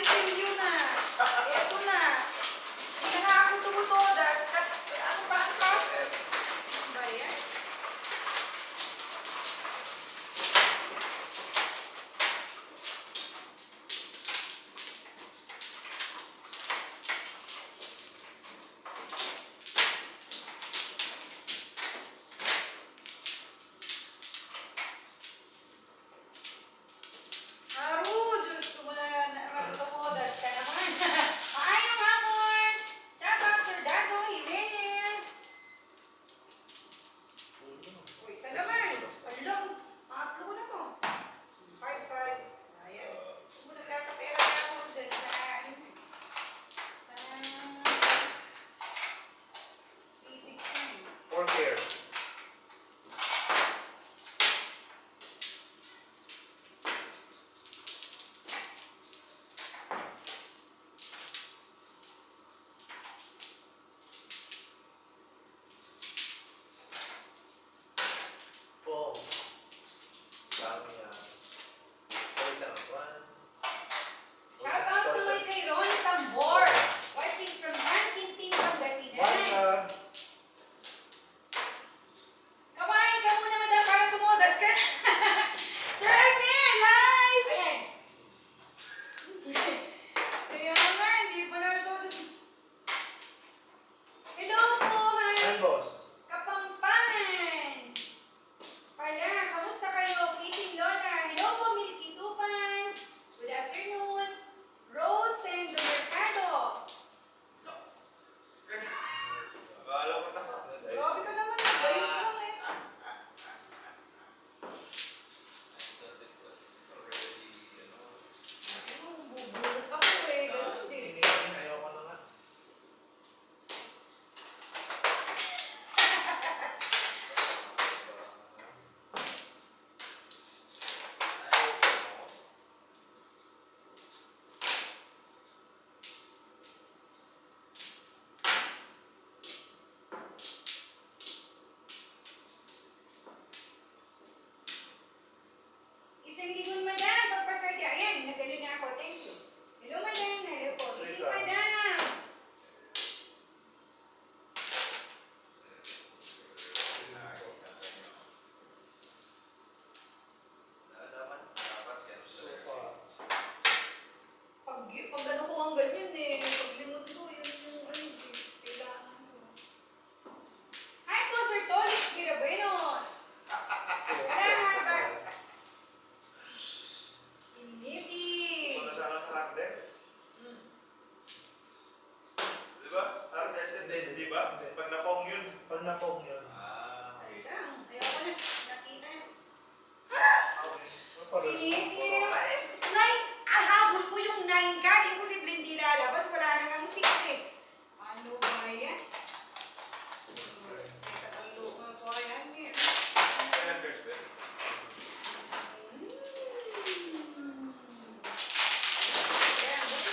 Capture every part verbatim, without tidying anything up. Ayusin niyo na. Eto na. Hindi na ako tumutodas. At ano ba ang problem? Ba yan? Isang lingon, madam. Pagpaswerte. Ayan, nagano'n na ako. Thank you. Hello, madam. Hello po. Isang madam. Pag ano ko ang ganyan eh. Pag lingon ko, yun yung ano. Kailangan ko. Hi po, Sir Tolix Mirabuenos. Hello. Pag napong yun. Pag napong yun. Ah. Ay lang. Ayaw ko na. Nakita na. Ha? Piniti. Nine. Ahabol ko yung nine ka. Imposible hindi lalabas. Wala na kang six eh. Ano ba yan? Katalo ko po yan. Ayan, first bet. Ayan.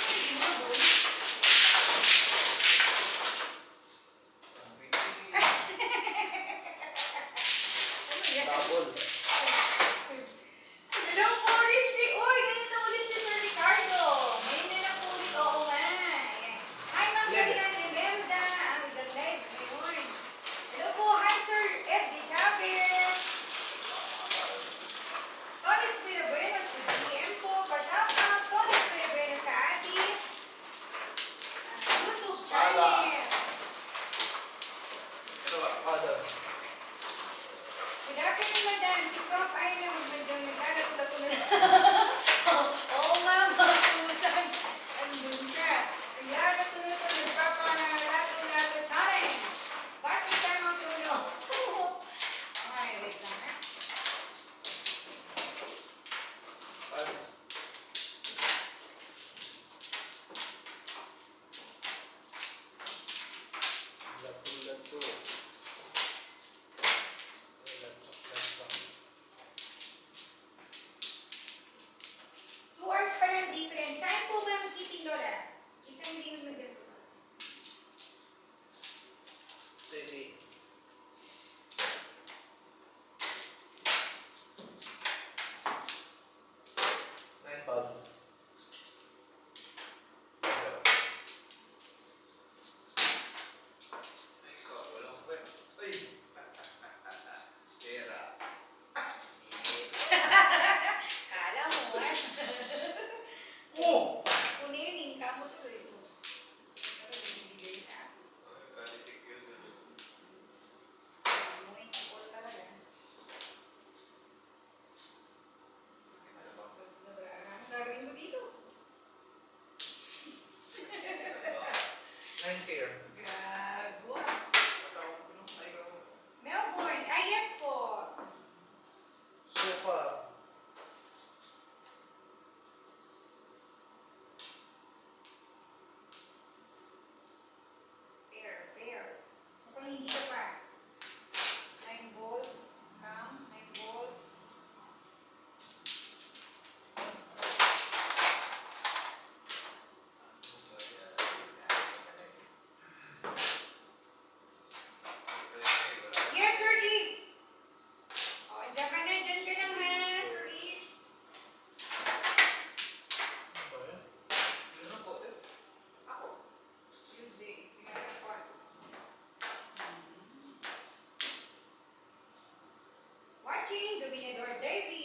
el Viñedor David.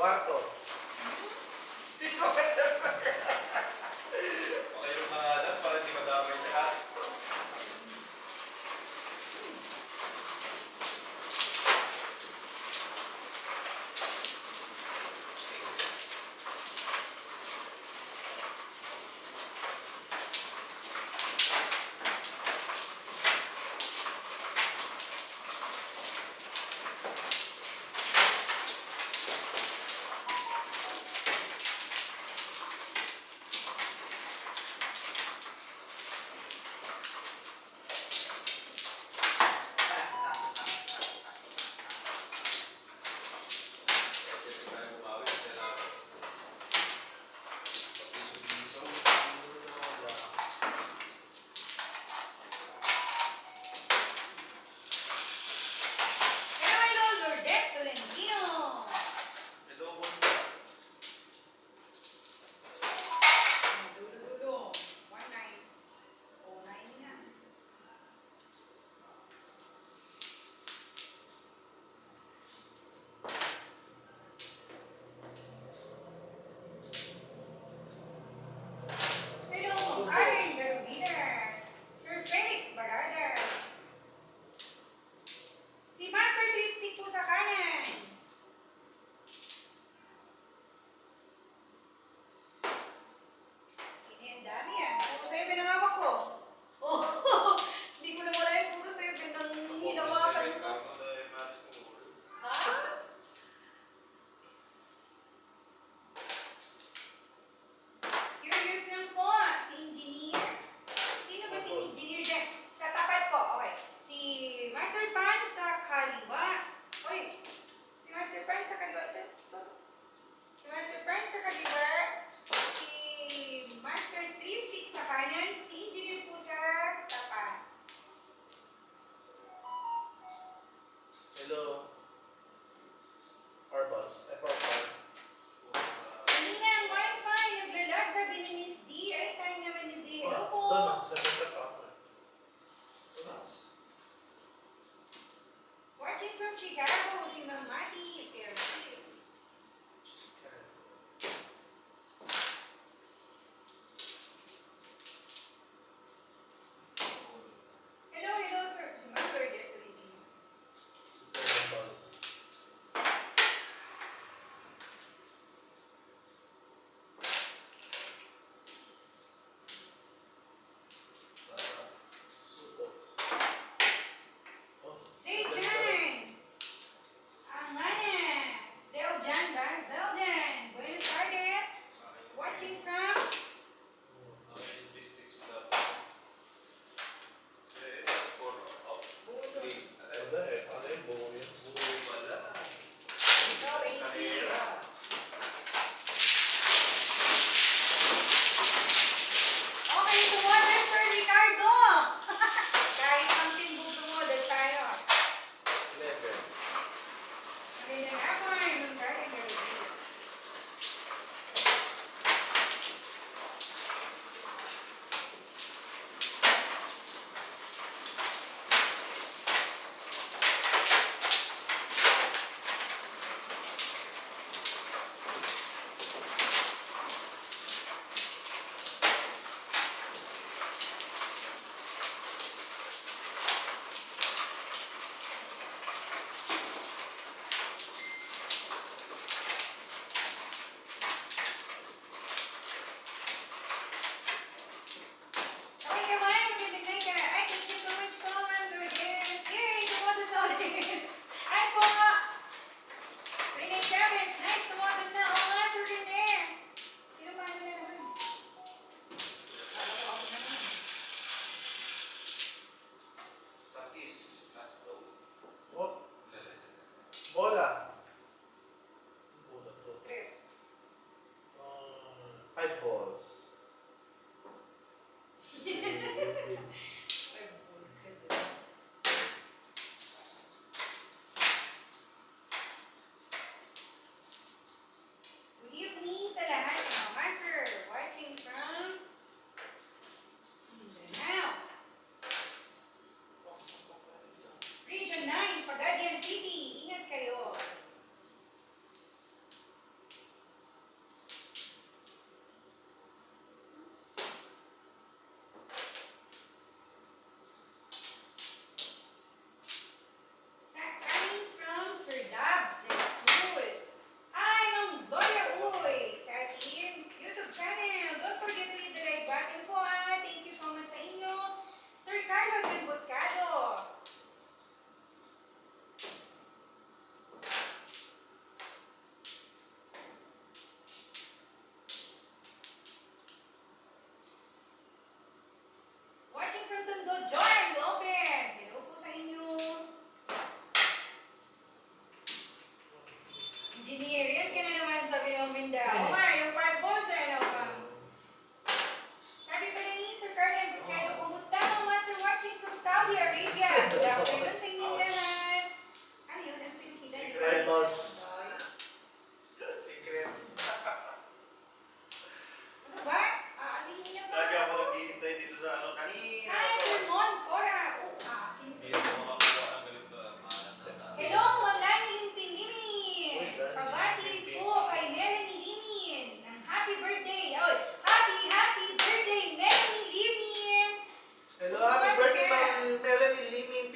Cuarto. Sino ka naman. Okay yung mga alam para hindi madamay sa atin.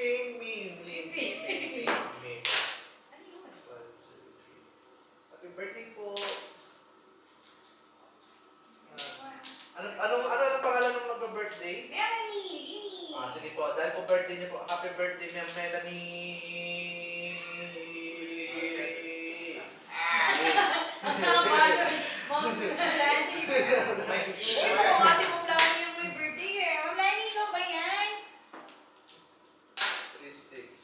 Leaping me, leaping me, me. Ano yun? One, two, three. Happy birthday po. Ano ano ano pangalan ng mag-birthday? Melanie! Lini! Ah, sige po. Dahil po birthday niya po. Happy birthday, Ma'am Melanie! Ah! Ma'am Melanie! Eh, mo kasi mo plano yung may birthday eh. Ma'am Melanie, ikaw ba yan? Three sticks.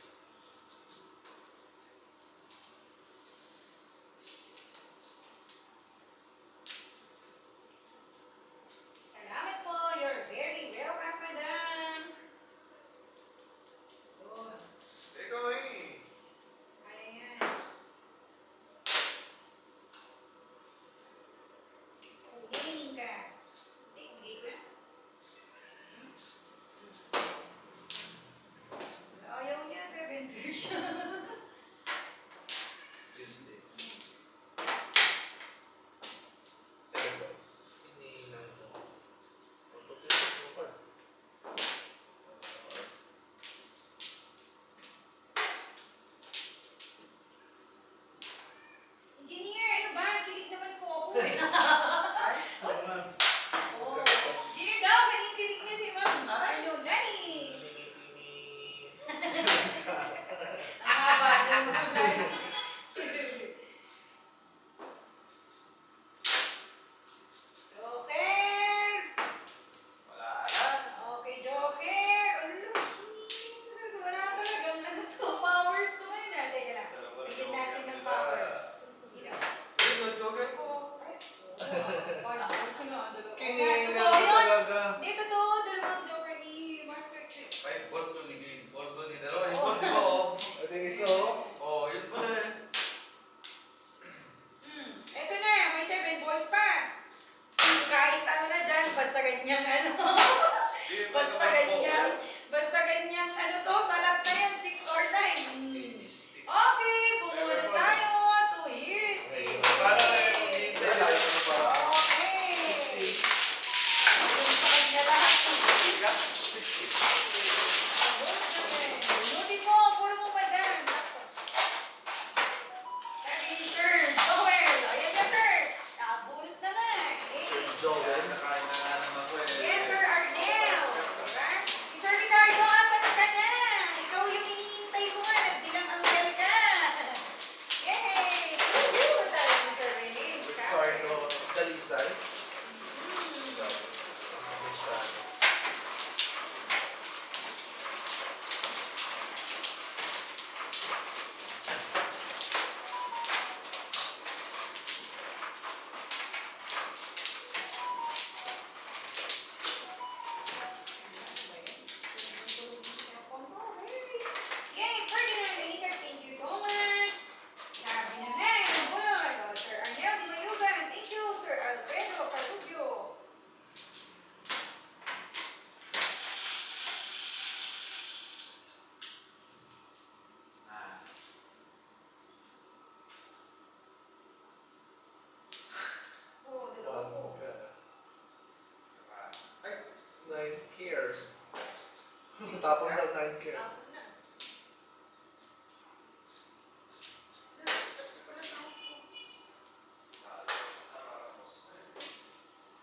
Tapos daw nine cares.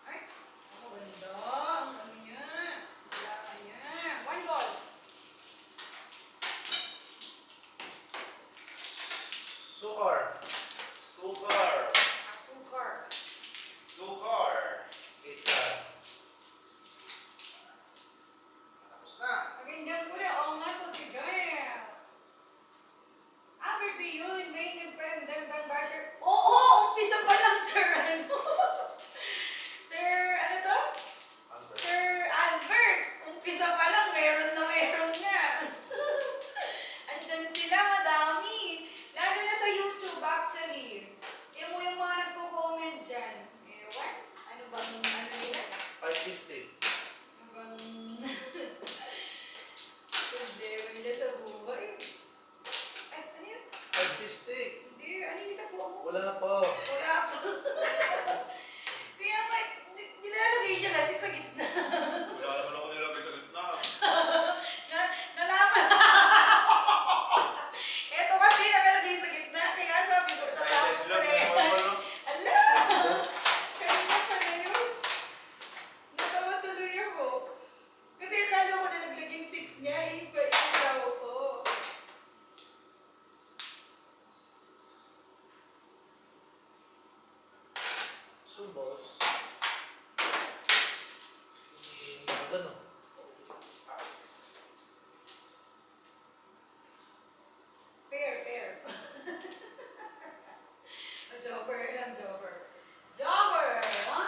Ay, ako ganda. Ang ano niya. Wala ka niya. One ball. Sukar. Sukar. Sukar. Sukar. Ita. Ganyan ko rin. Oo nga po si girl. After the yun, may nagparang bang basher. Oo! Umpisa pa lang, sir. Ano? Sir, ano to? Albert. Sir Albert. Umpisa pa lang. Meron na meron na. Andyan sila. Madami. Lalo na sa YouTube, actually. Yan mo yung mga nagko-comment dyan. Eh, what? Ano bang ano nila? Artistic. Ano bang... Dewa nila sa buhay. Ay, ano yun? Artistic. Hindi, ano yung kita po ako? Wala po. Wala po. Kaya may, nilalagay siya kasi sa gitna. Wala naman ako nilalagay sa gitna. Nalaman. subos. E ganun. Pair, pair. Jobber lang, jobber. Jobber! Huh?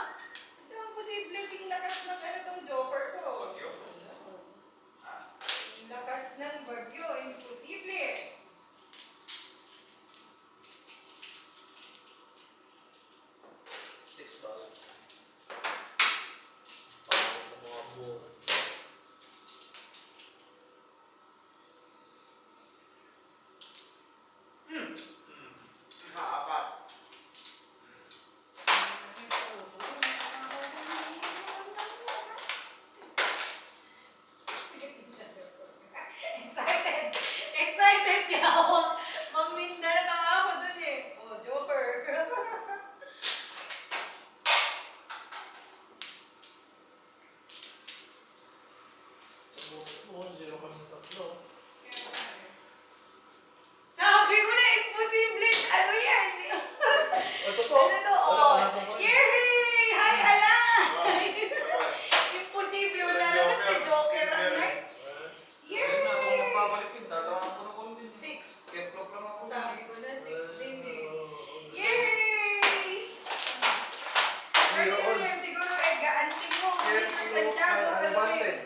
Ito ang posible sing lakas ng ano tong jobber ko. Bagyo? Ah. Lakas ng bagyo, imposible. Six balls. Pag-umabot. Hmm. Hmm. Ha-apat. Excited. Excited niya ako. Maminda na naman ako dun eh. Oh, Joker. Oo, zero kami tatlo. Sabi ko na, imposible! Ano yan? Ito to. Ano to? Oh. Yay! Hi, Alan! Imposible. Wala naman si Joker ang night. Yay! Kung magpapalik yun, tatawaan ko na kung din. Six. Get block lang ako. Sabi ko na, six din eh. Yay! Pero yun, siguro eh, gaantin mo. mister Santiago, galawin.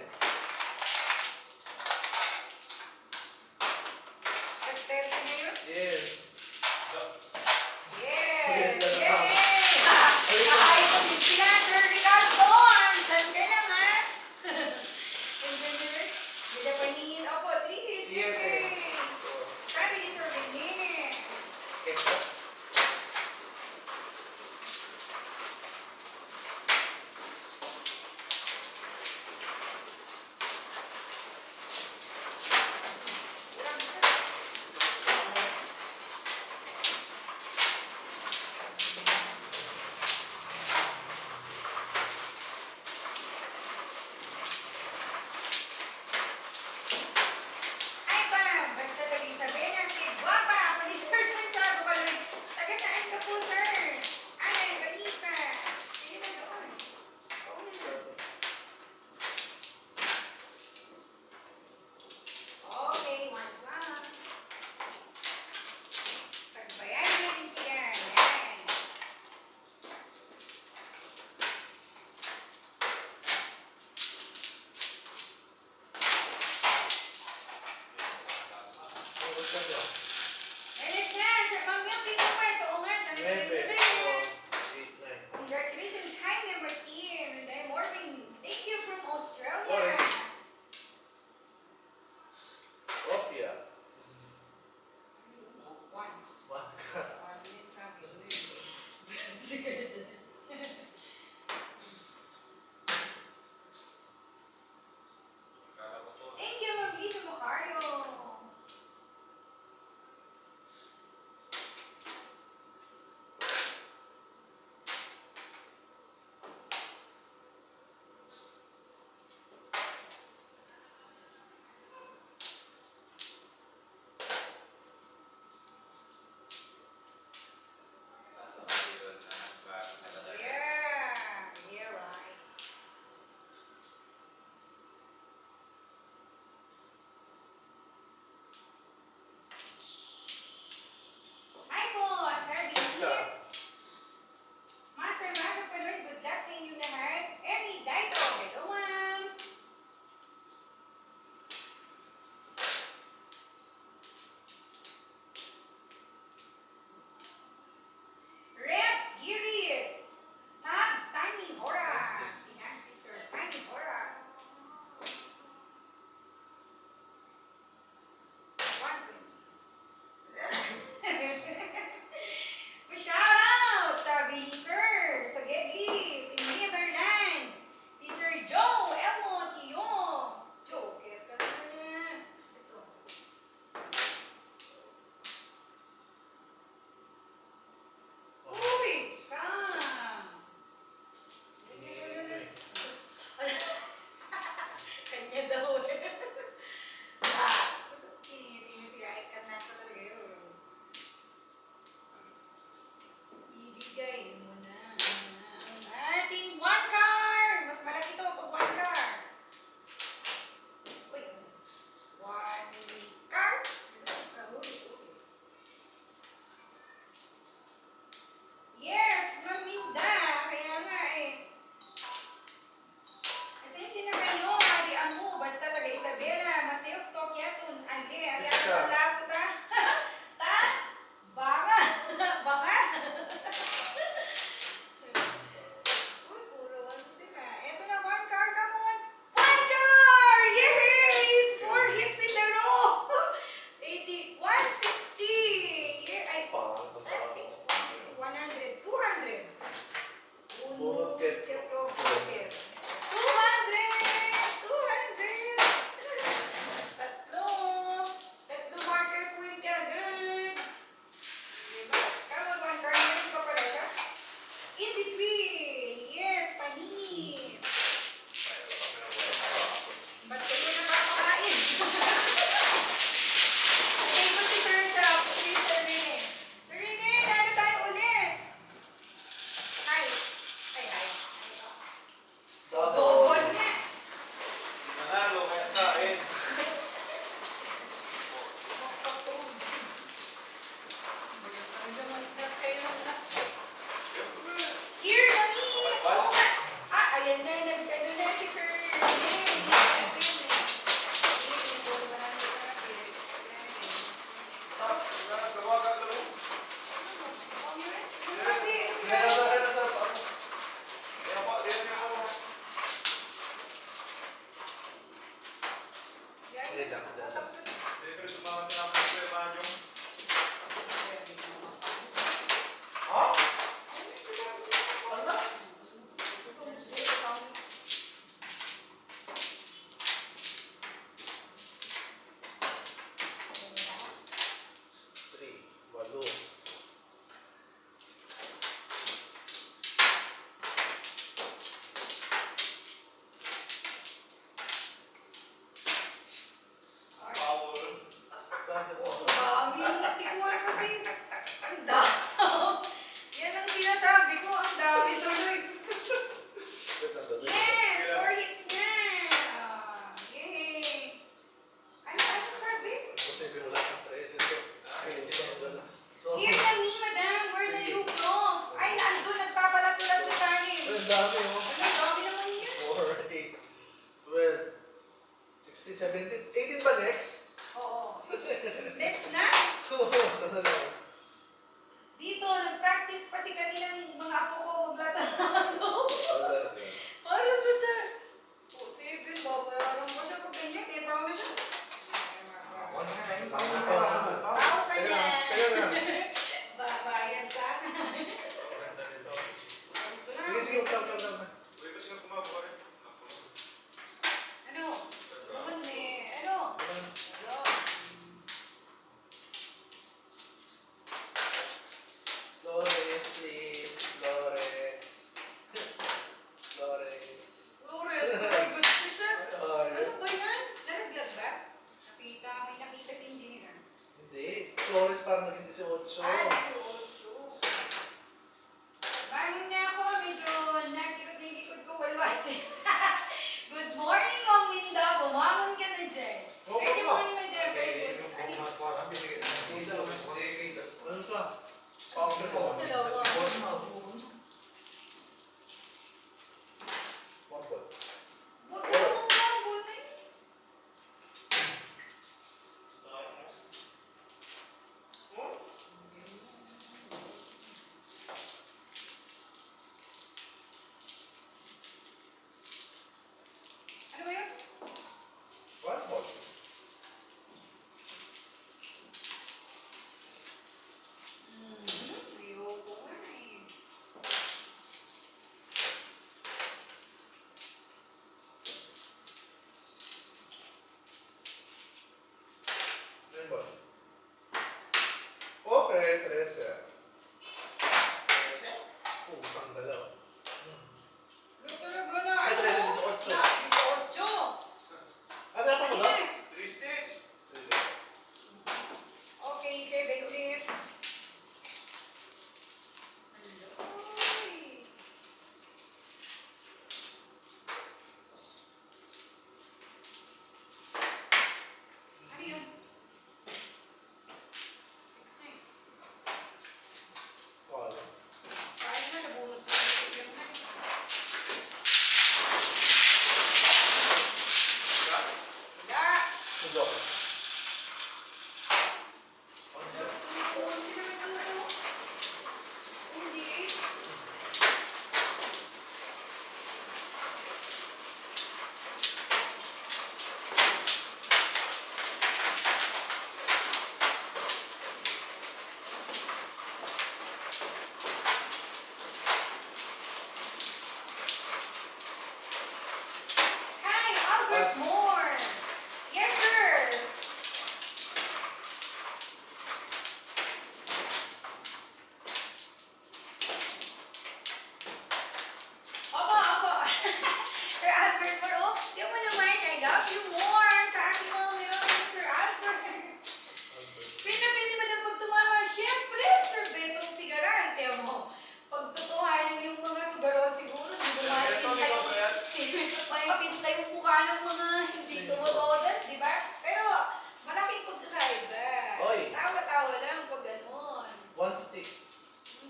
Hoy! Tawa-tawa lang pag gano'n. One stick.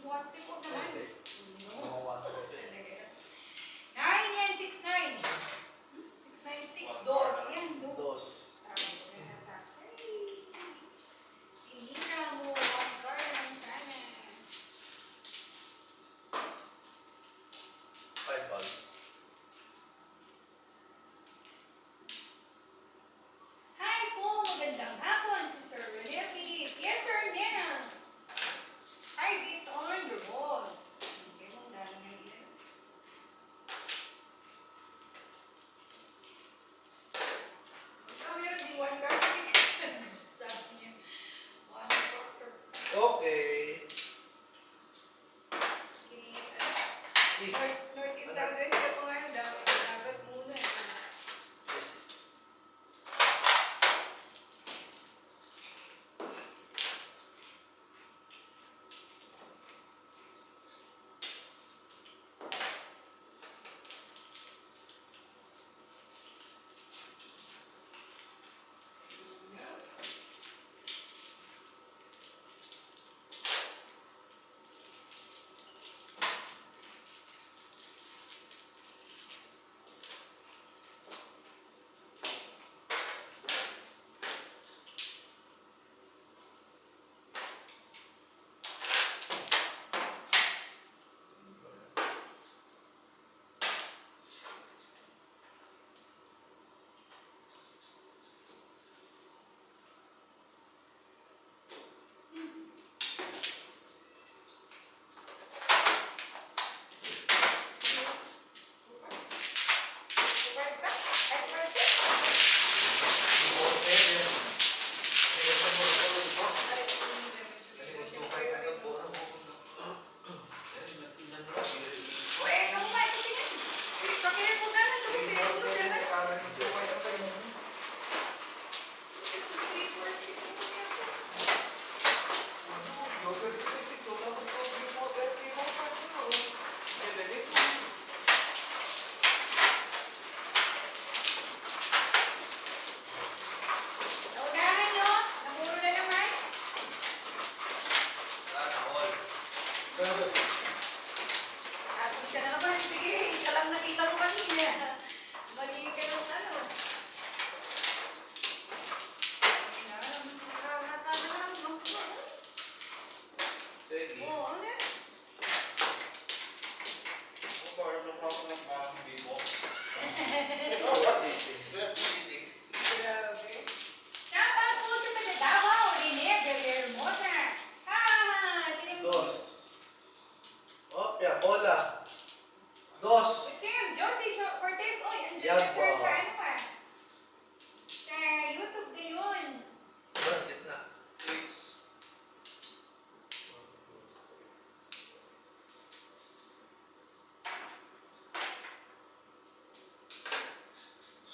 One stick po naman. Okay. No. One stick. Nine yan, six nines. Six nines stick. Dos. Yan, dos. Dos. Sinira mo. One card lang sana. Five balls.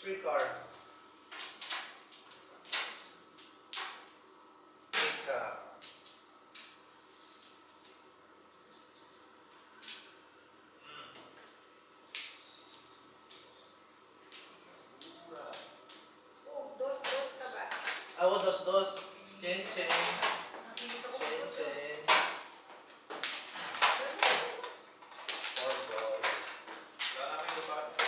Three card. Oh, dos, dos ka ba? Ako dos, dos. Chen, chen. Chen, chen. Four balls. Maraming ba ba?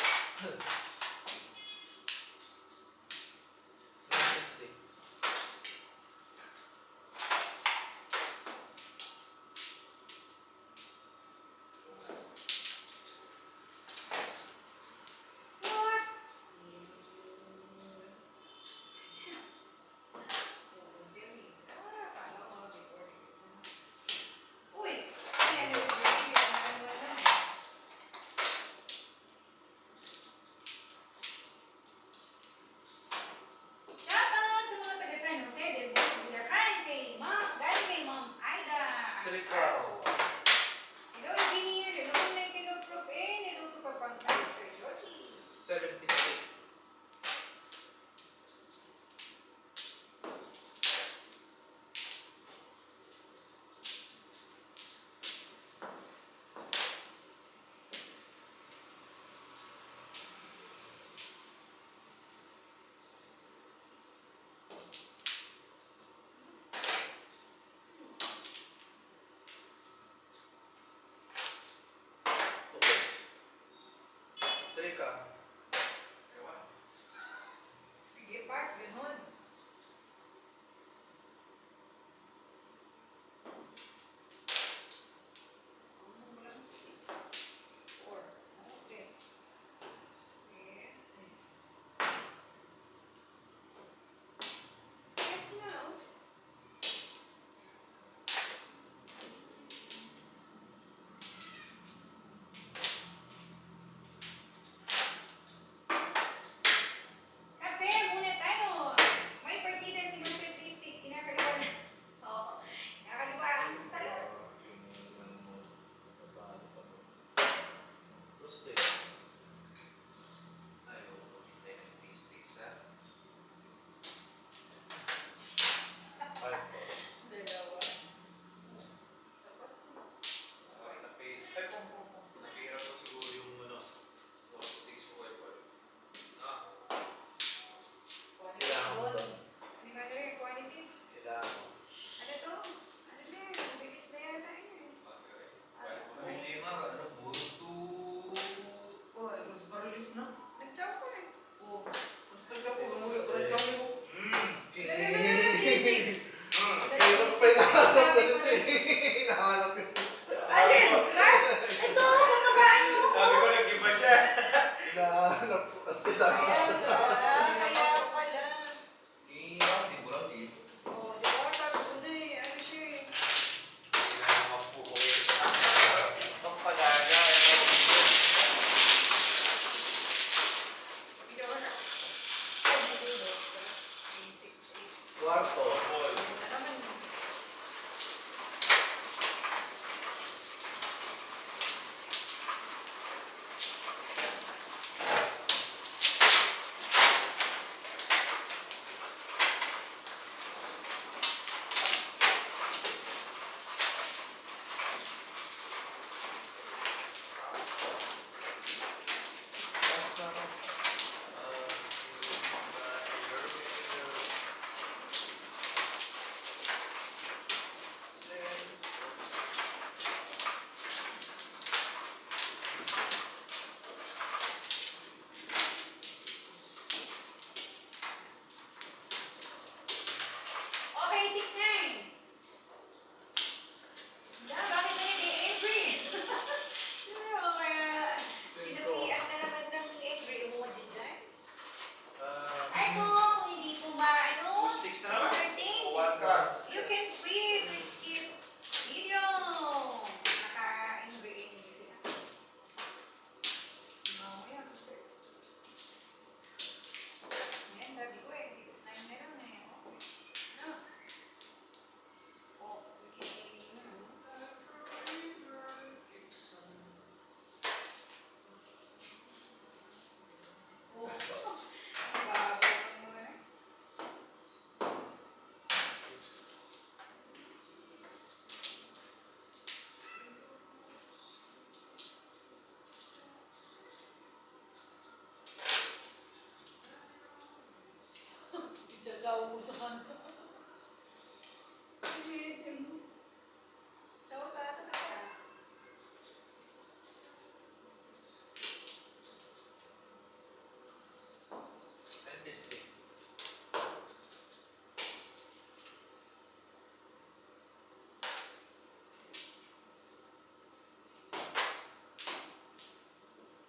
Tahu musuhan.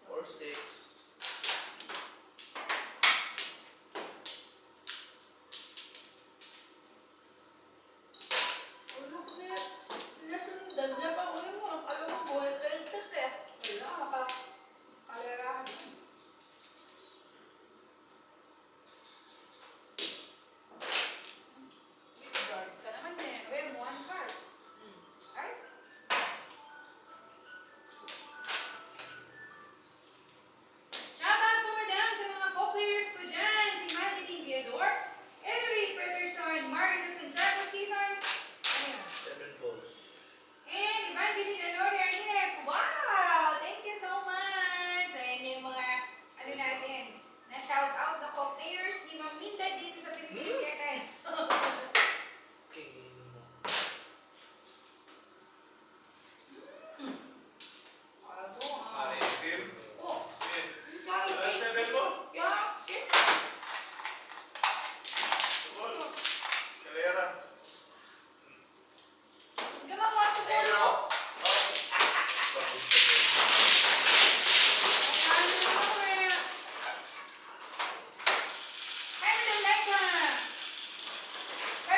Four sticks. Ay,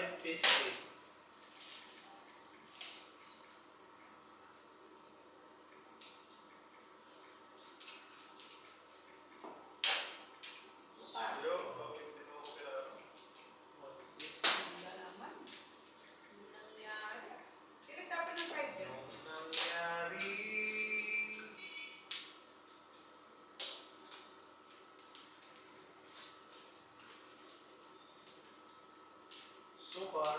and paste it. So far,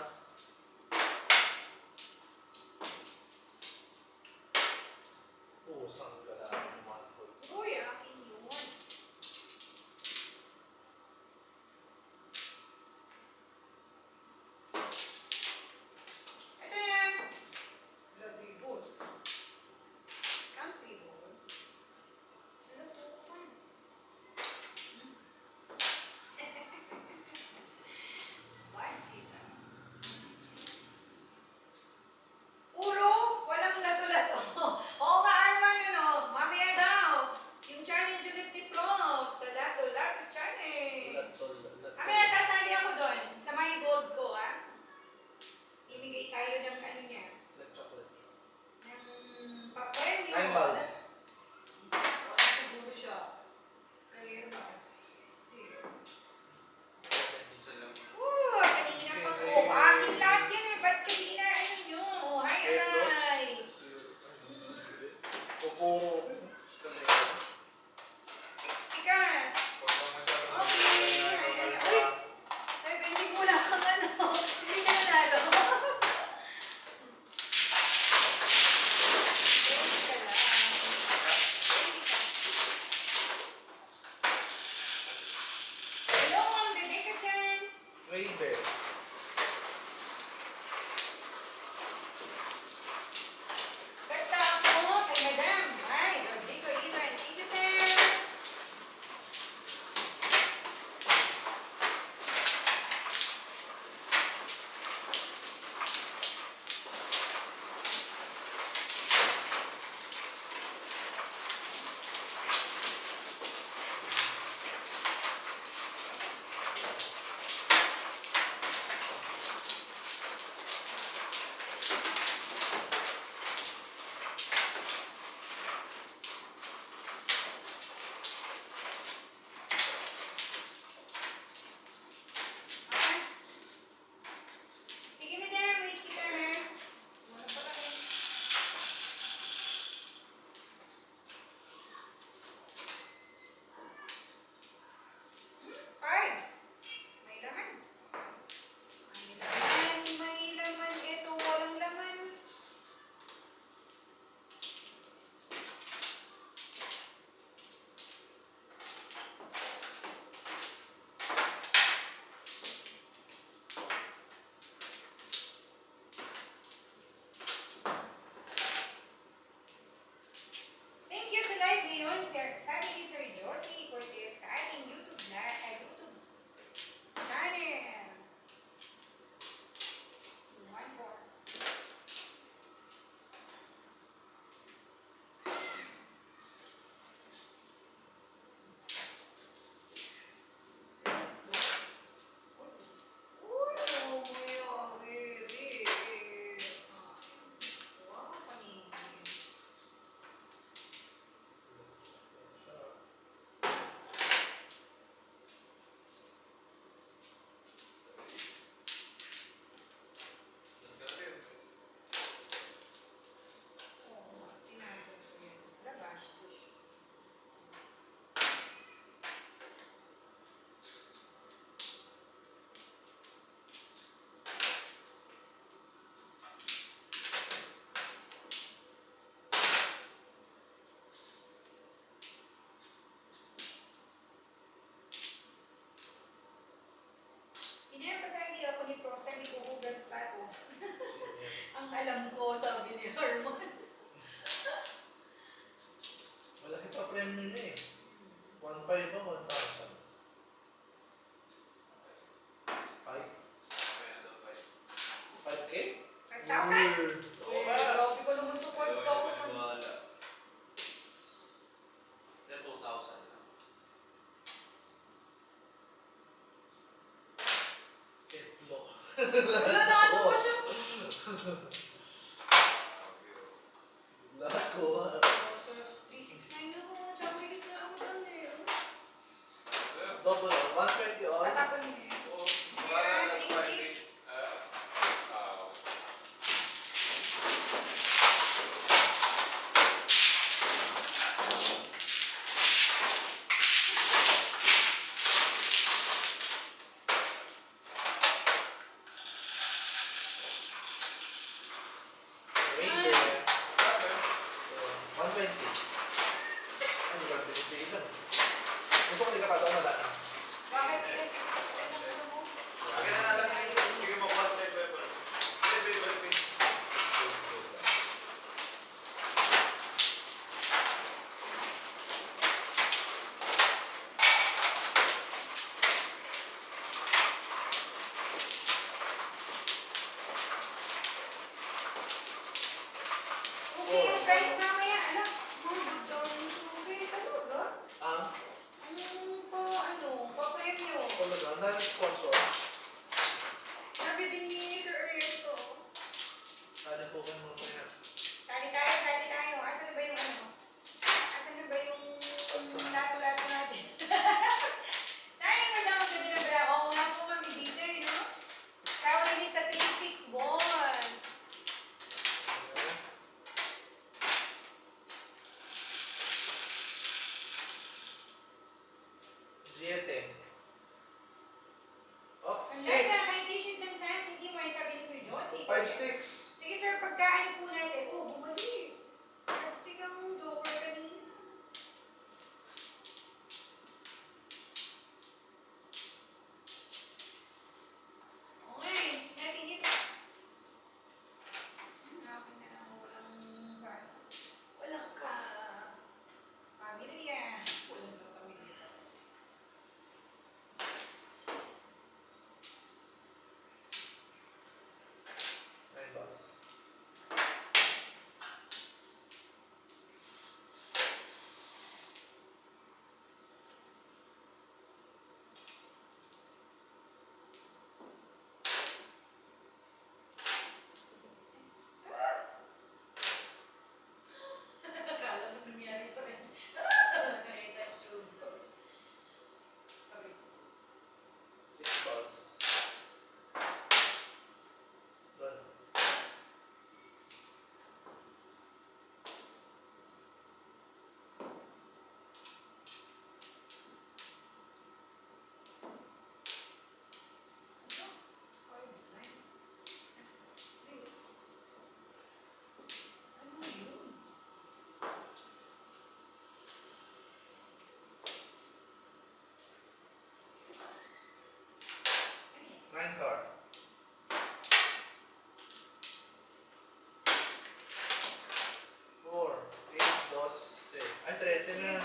pusang ka lang naman po. Uy, akin yun. Ito yan. Love three balls. Come three balls. Love to the sun. Why, Gina? Sabi ko, hugas pa ito. Ang alam ko, sabi ni Herman. Malaki pa premyo niya eh. one point five o one thousand? Ha, ha, ha. Five sticks. Sige sir, pagkaano po natin. Oh, bumalik. Five stick ang joker kanina. Alright, it's nothing yet. Nakapin na lang walang ka. Walang ka. Pamilya. Walang ka pamilya. Box. Six box. Nine card. Four, eight, doce. Ay, trece na.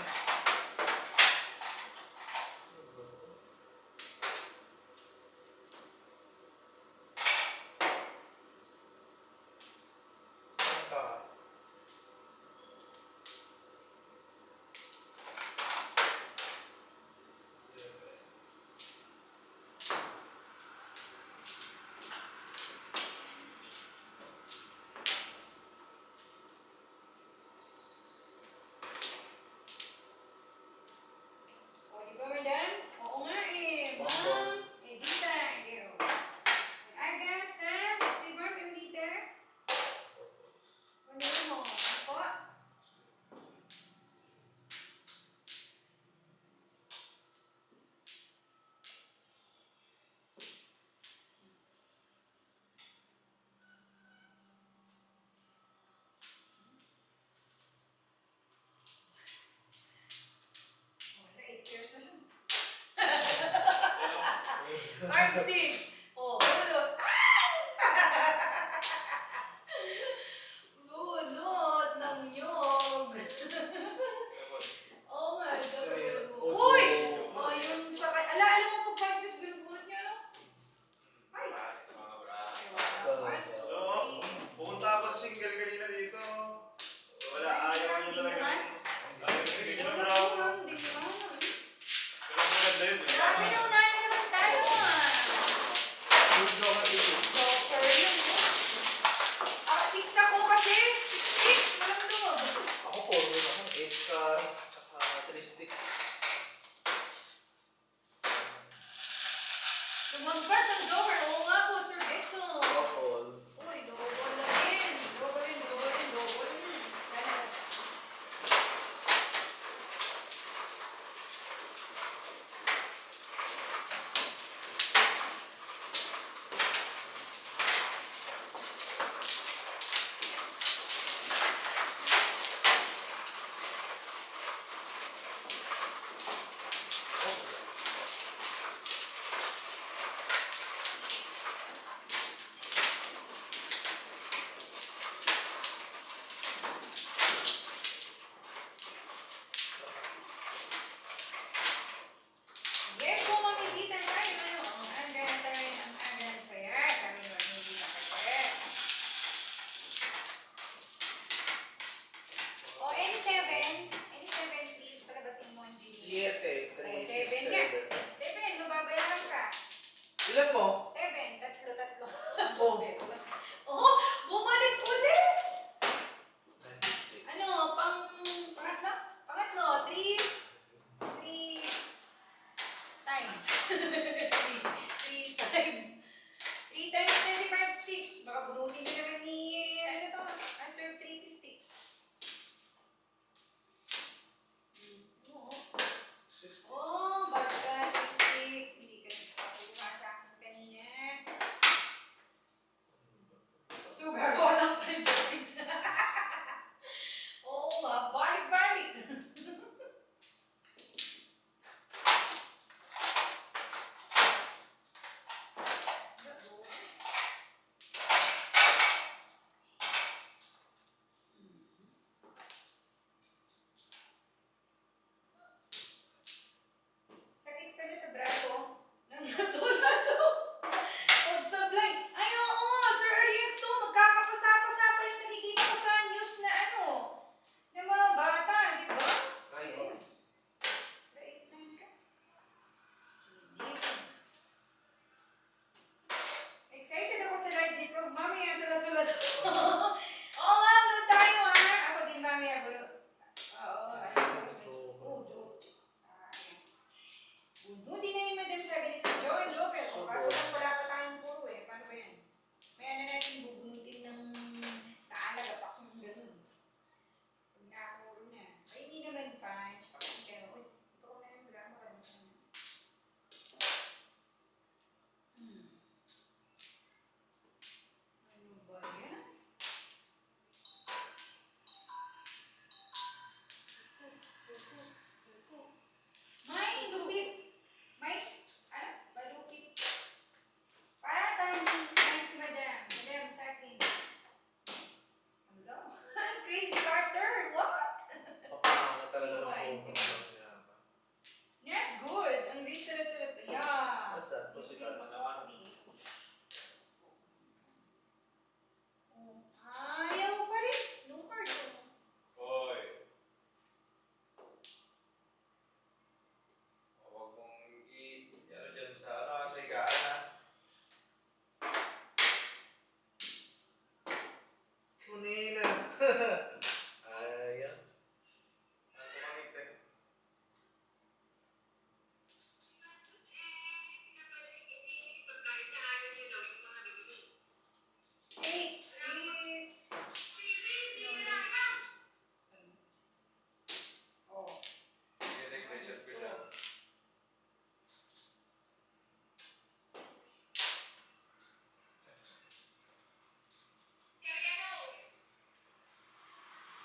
Artsy! Oh, bulot! Bulot ng nyog! Oh my God! Uy! Oh, yung sakay. Ala, alam mo pag five six binubulot niya, ano? Ay! one, two, three. Pumunta ako sa single kanina dito. Wala, ayaw nyo talaga. Ayaw nyo, hindi nyo bravo. Hindi nyo bravo. Grabe na unahin. Come on. sugar ko lang five six. Oo nga, balik-balik.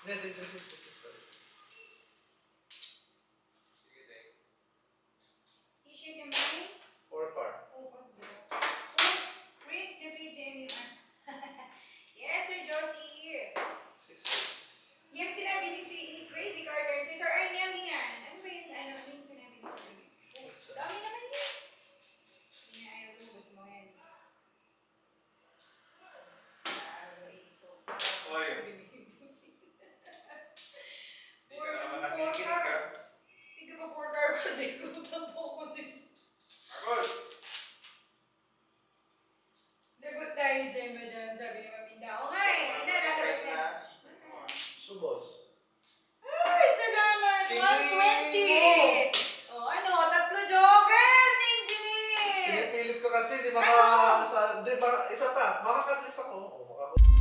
Yes, yes, yes, yes, yes, yes, sorry. Sige, thank you. T-shirt naman? Or par? Oh, oh, oh. Read the page and you must. Yes, Sir Josie here. Six, six. Yan sinabi ni si Crazy Carter. Si Sir Arnel yan. Ano ba yung ano yung sinabi ni Sir Arnel? Oh, dami naman yan. Inayaw lubos mo yan. Taro ito. Oy. Hindi ko tapo ko din. Agos! Lagot tayo dyan, madam. Sabi ni Maminda. O nga eh, nalabas na. Subos. Ay, salamat! one twenty! O ano, tatlo joker, engineer! Pinipilit ko kasi, di ba? Ano? Isa pa, makakatlis ako. O, makakatlis.